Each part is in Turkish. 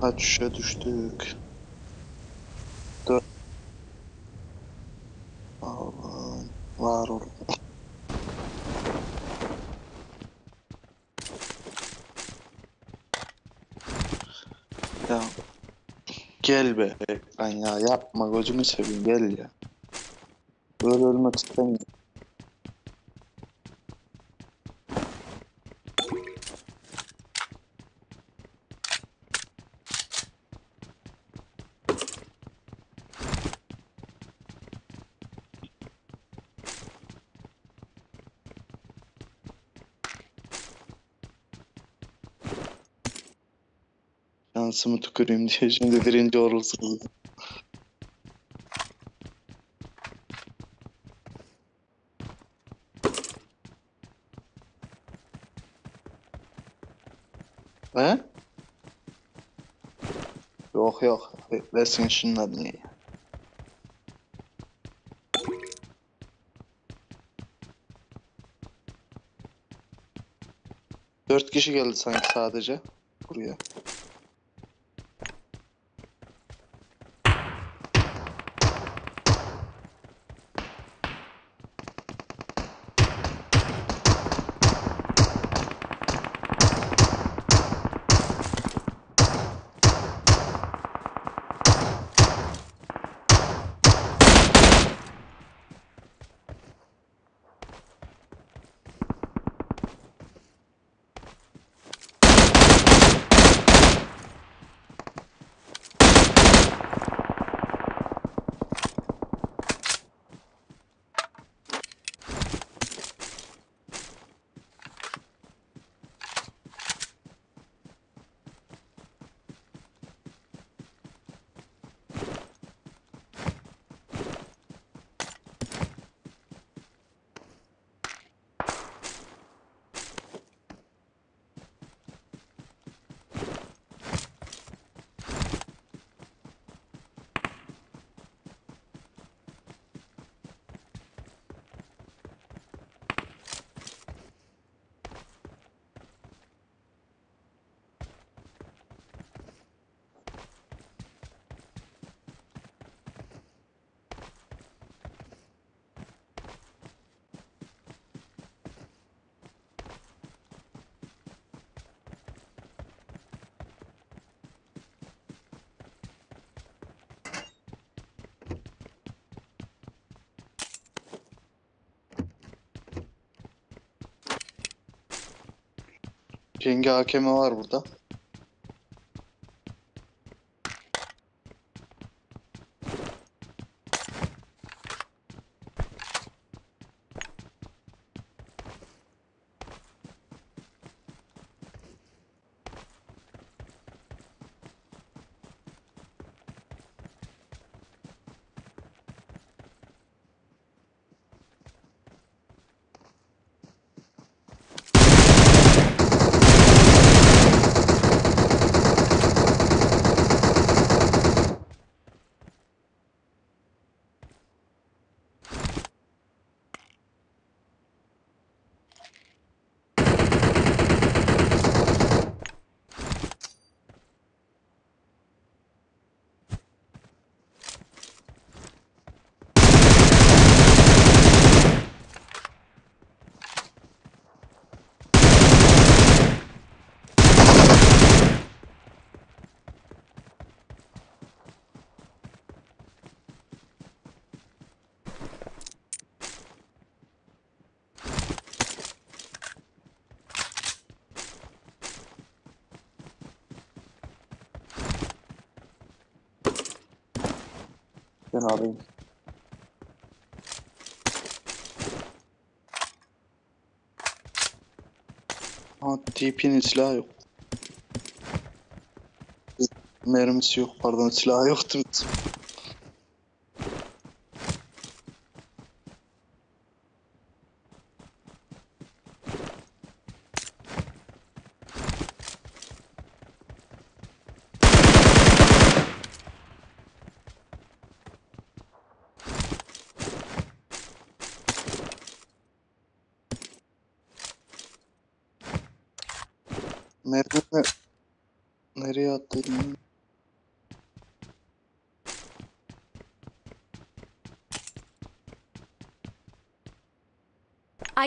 Kaç şişe düştük? 4. Aman var olun. Ya gel be ekran ya, yapma gözümü seveyim, gel ya. Böyle ölmek istemiyorum. Şansımı tüküreyim diye şimdi birinci orulsun. He? Yok yok. Versin şunun adını. Dört kişi geldi sanki sadece buraya. Yenge hakeme var burada. Ben alayım. Aa, TP'nin silahı yok. Mermisi yok, pardon, silahı yoktu. Merdivenle nereye atladın? I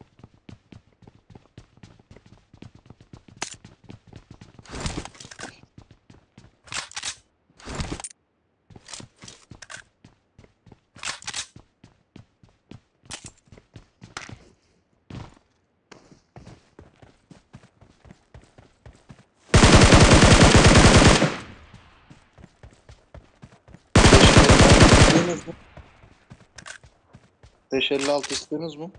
Teşelli alt istiyorsunuz mu?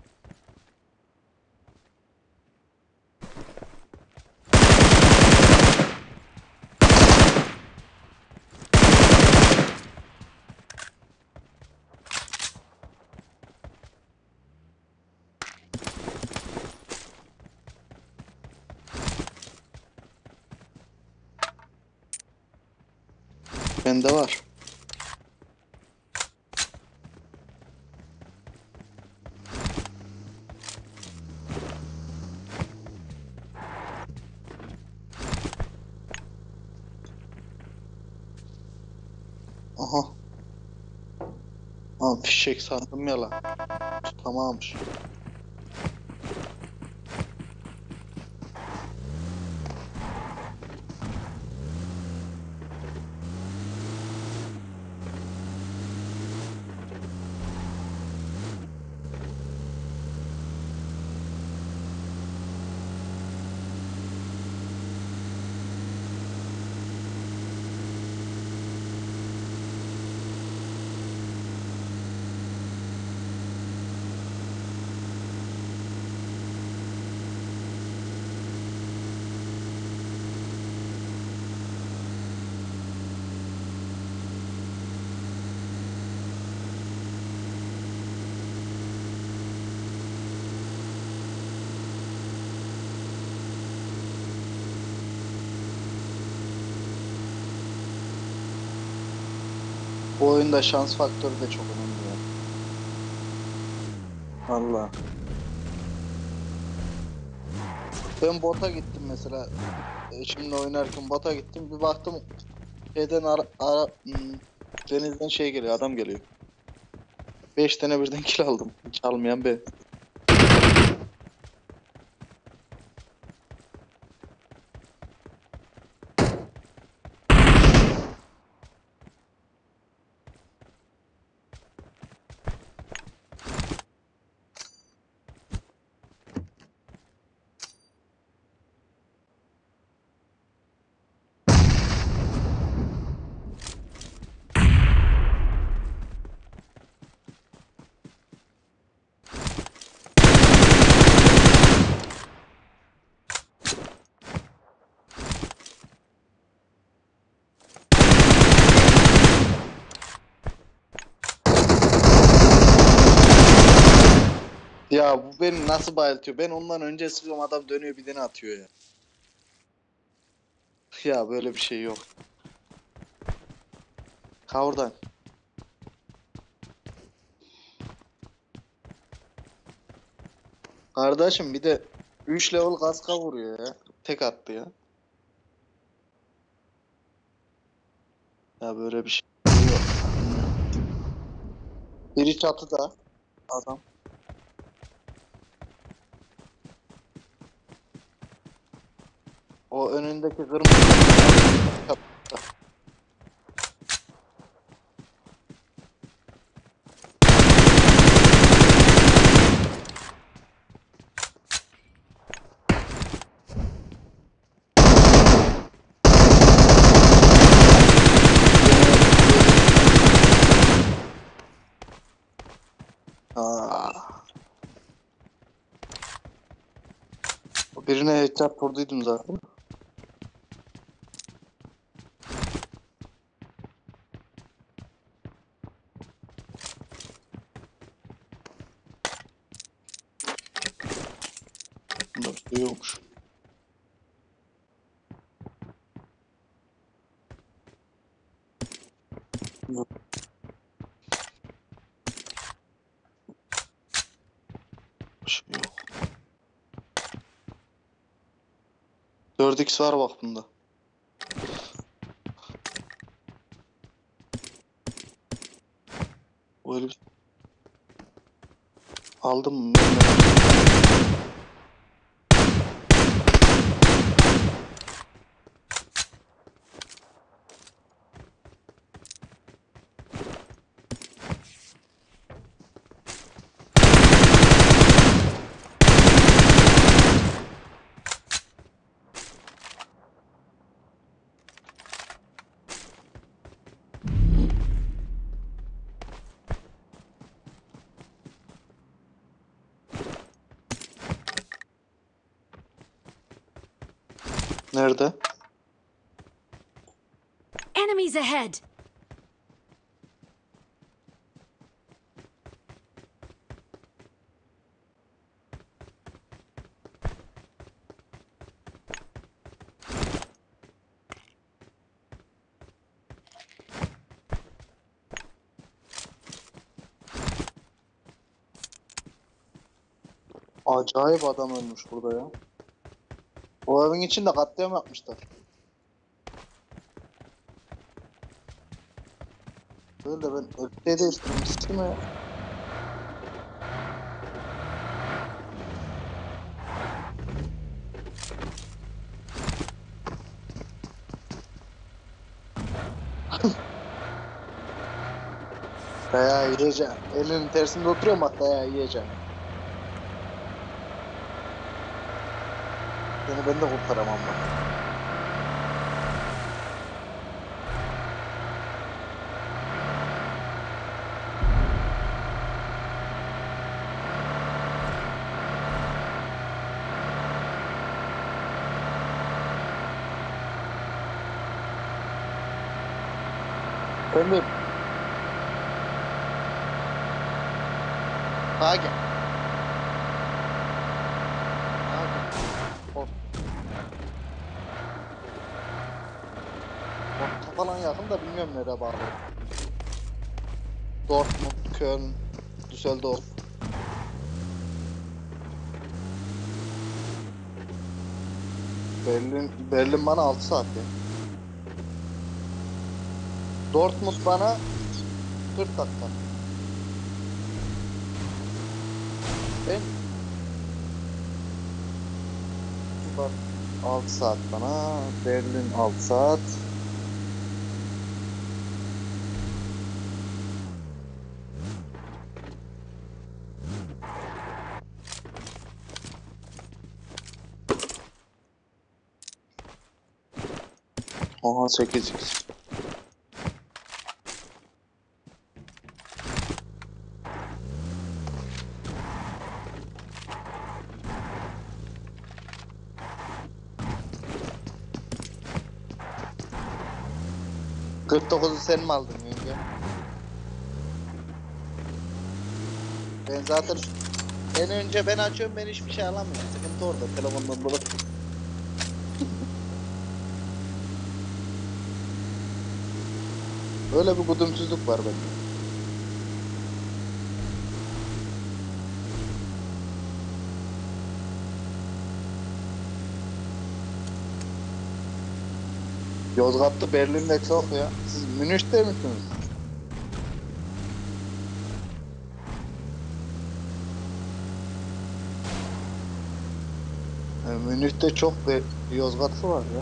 Bende var. Aha. Aa, fişek sandım ya lan. Tutamamış. Bu oyunda şans faktörü de çok önemli ya. Valla. Ben bota gittim mesela. Eşimle oynarken bota gittim. Bir baktım şeyden denizden şey geliyor, adam geliyor. 5 tane birden kill aldım. Hiç almayan ben. Ya bu beni nasıl bayıltıyor? Ben ondan önce sıkıyorum, adam dönüyor bir tane atıyor ya. Ya böyle bir şey yok. Kavurdan. Kardeşim bir de 3 level kaska vuruyor ya. Tek attı ya. Ya böyle bir şey yok. Biri çatı da adam. O önündeki kırmızı birine headshot vurduydum zaten. Yokmuş. Şey yok. 4x var bak bunda. aldım. Nerede? Enemies ahead. Acayip adam ölmüş burada ya. O evin içinde katliam yapmışlar. Böyle ben öpte değil, istedim ya. Dayağı yiyeceğim. Elinin tersinde oturuyorum hatta, dayağı yiyeceğim. Seni ben de kurtaramam bak. Ömür. Sağa gel. Falan yakın da bilmiyorum nereye bağlı. Dortmund, Köln, Düsseldorf. Berlin bana 6 saat ya. Dortmund bana 40 dakika. Ben 6 saat bana, Berlin 6 saat. Oha 8x. %49'u sen mi aldın yenge? Ben zaten en önce ben açıyorum, ben hiçbir şey alamıyorum. Sıkıntı orada, telefondan bulup. Öyle bir gudumsuzluk var bende. Yozgat'ta, Berlin'de çok ya. Siz Münih'te misiniz? Münih'te çok Yozgat'ı var ya.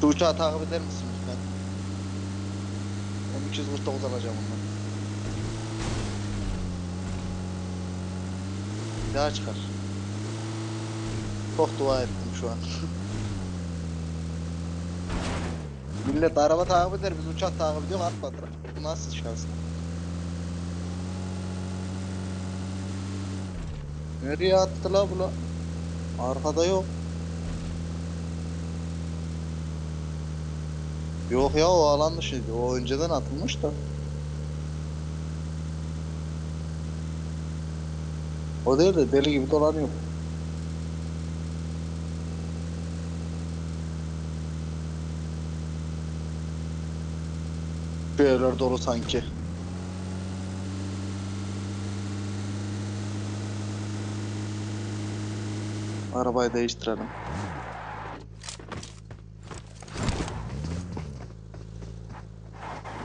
Şu uçağı takip eder misin? 249 alacağım ondan. Daha çıkar. Çok dua ettim şu an. Millet araba takip eder, biz uçak takip ediyor, atmadılar. Bu nasıl şans? Nereye attı la bu la? Arkada yok. Yok ya, o alan dışıydı. O önceden atılmış da. O değil de deli gibi dolanıyor. Bir yerler dolu sanki. Arabayı değiştirelim.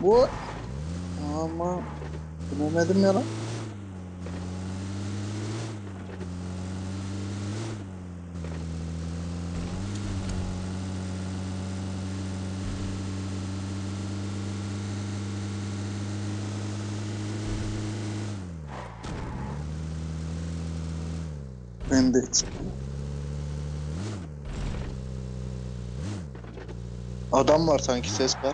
Bu ama bilemedim ya lan. Ben de çıkıyorum. Adam var sanki, ses ver.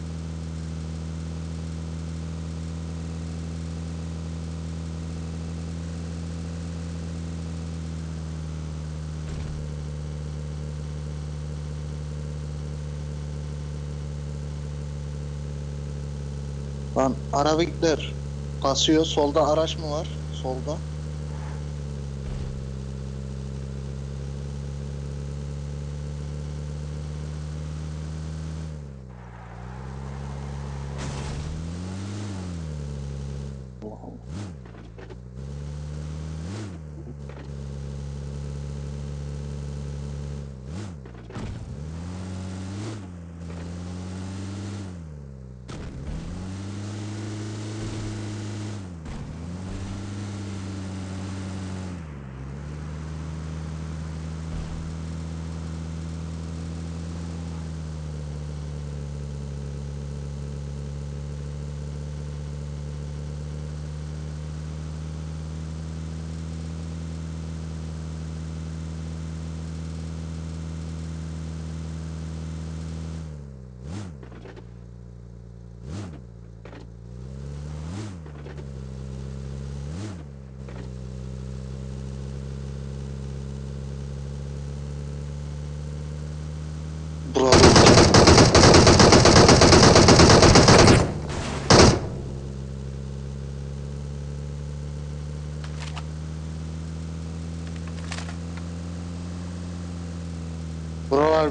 Lan arabikler kasıyor. Solda araç mı var? Solda.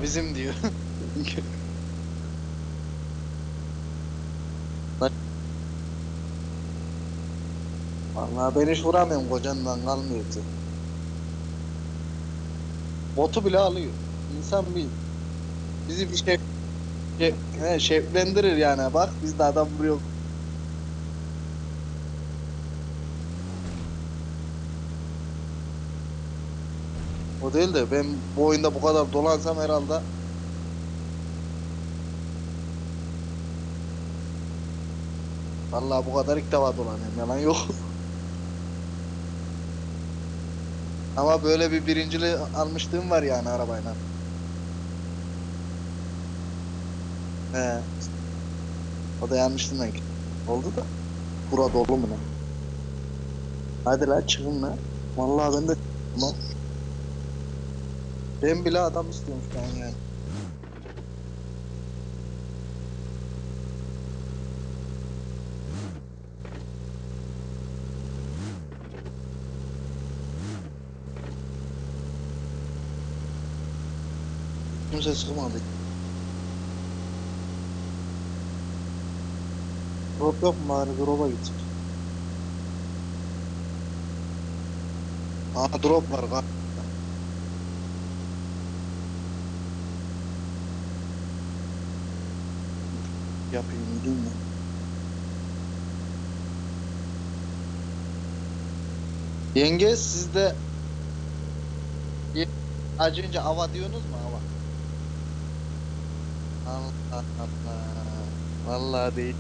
Bizim diyor. Vallahi ben hiç vuramıyorum, kocandan kalmıyor. Botu bile alıyor. İnsan bir bizi bir şevklendirir yani. Bak biz de adam vuruyoruz. O değil de ben bu oyunda bu kadar dolansam herhalde. Vallahi bu kadar ilk defa dolanıyorum, yalan yok. Ama böyle bir birinciliği almışlığım var yani arabayla. He. O da yanlışlığına oldu da. Bura dolu mu lan? Hadi la çıkın la. Vallahi ben de lan. Ben bile adam istiyormuş ben yani. Kimse sıkmadı. Drop yok mu bari, drop'a gitsin. Aa drop var bak. Yapayım değil mi? Yenge siz de acı önce ava diyorsunuz mu? Ava. Allah Allah. Vallahi değil.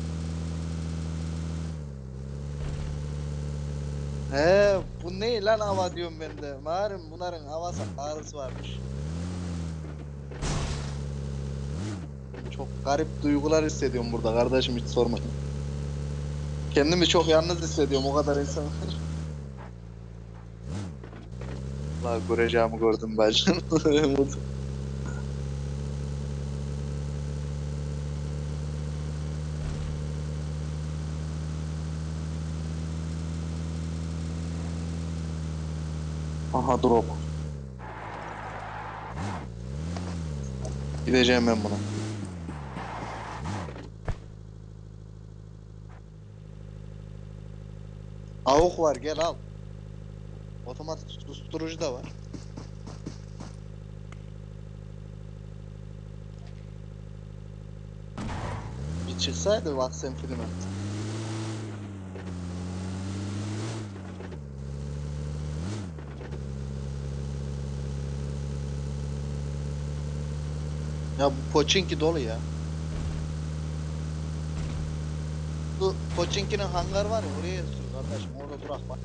He, bu ne lan hava diyorum ben de. Mağarım bunların havası ağrısı varmış. Çok garip duygular hissediyorum burada kardeşim, hiç sormayın. Kendimi çok yalnız hissediyorum, o kadar insan var. Vallahi göreceğimi gördüm bacım. Aha drop. Gideceğim ben buna. Avuk var, gel al. Otomatik susturucu da var. Bir çıksaydı bak sen filme. Ya bu Pochinki dolu ya. Bu Pochinki'nin hangarı var ya, oraya sür kardeşim, orada durak var.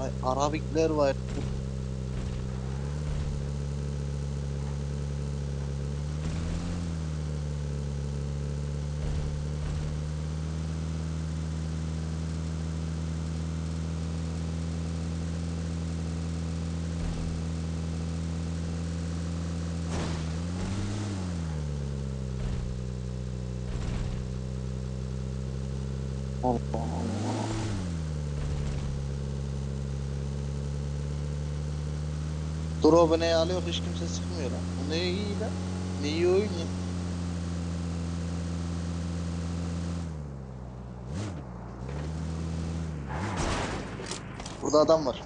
Ay Arabikler var. Allah Allah. Drop'u neye alıyor, hiç kimse sıkmıyor lan. Bu ne iyi lan? Ne iyi oyun ya. Burada adam var.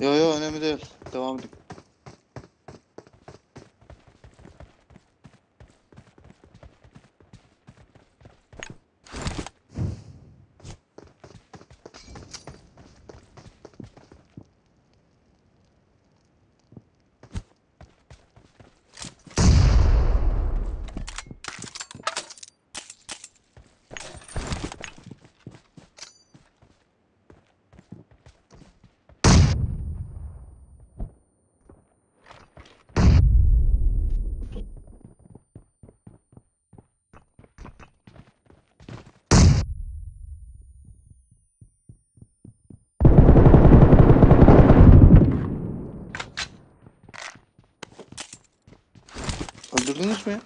Yo yo, önemli değil. Devam edin. Öldürdünüz mü?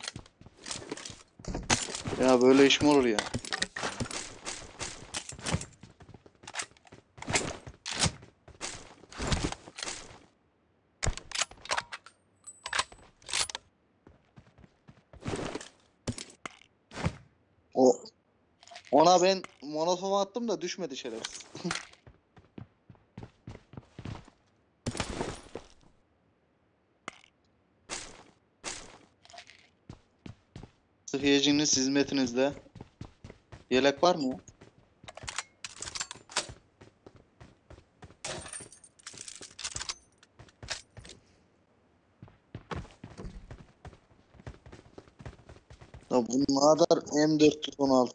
Ya böyle iş mi olur ya? Ona ben monofon attım da düşmedi şerefsiz. Sıhhiyeciniz hizmetinizde. Yelek var mı? Ya bunlar da M416.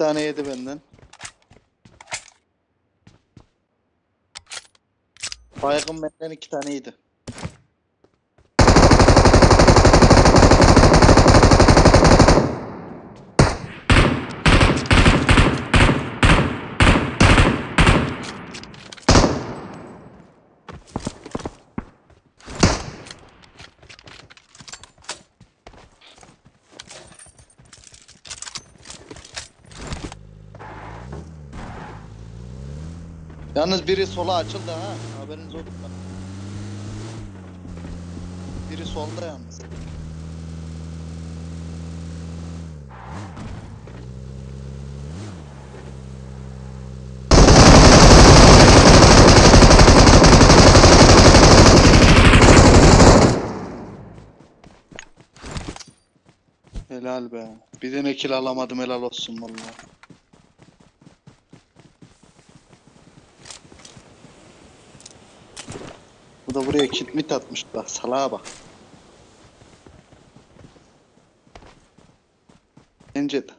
Bir tane yedi benden. Baygın benden 2 tane yedi. Yalnız biri sola açıldı ha. Haberiniz olsun. Biri solda yalnız. Helal be. Bir tane kill alamadım, helal olsun vallahi. Bu da buraya kill mit atmış bak, salağa bak. Bence de.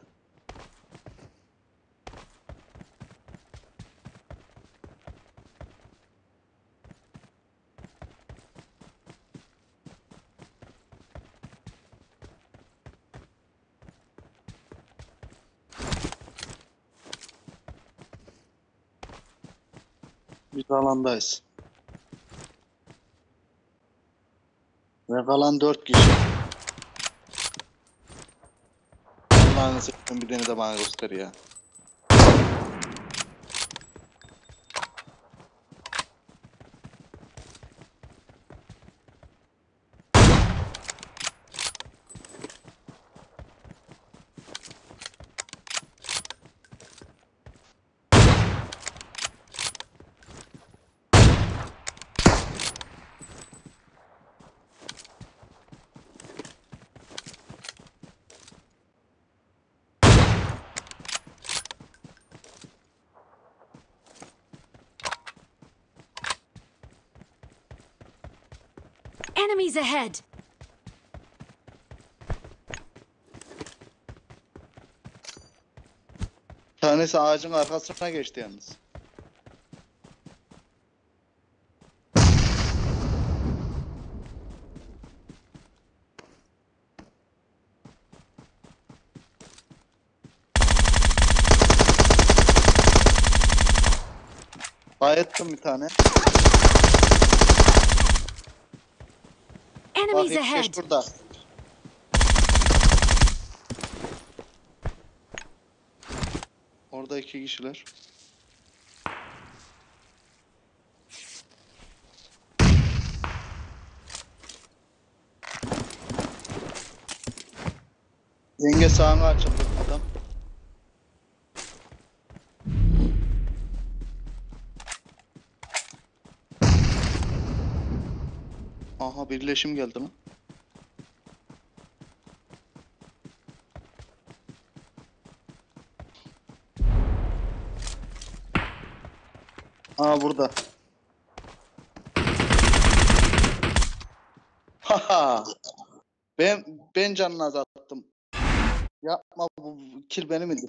Biz alandayız. Ve kalan 4 kişi. Allah'ını seçtim, bir tane de bana göster ya. Enemies ahead. Tanesi ağacın arkasına geçti yalnız. Bayettim bir tane. Bak hiç burada. Orada 2 kişiler. Yenge sağına açıldı adam. Aha birleşim geldi lan. Aa burada. Haha. Ben canını azalttım. Yapma, bu kill benim idi.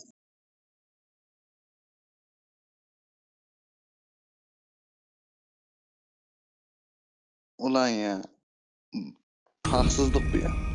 Ulan ya. Haksızlık bu ya.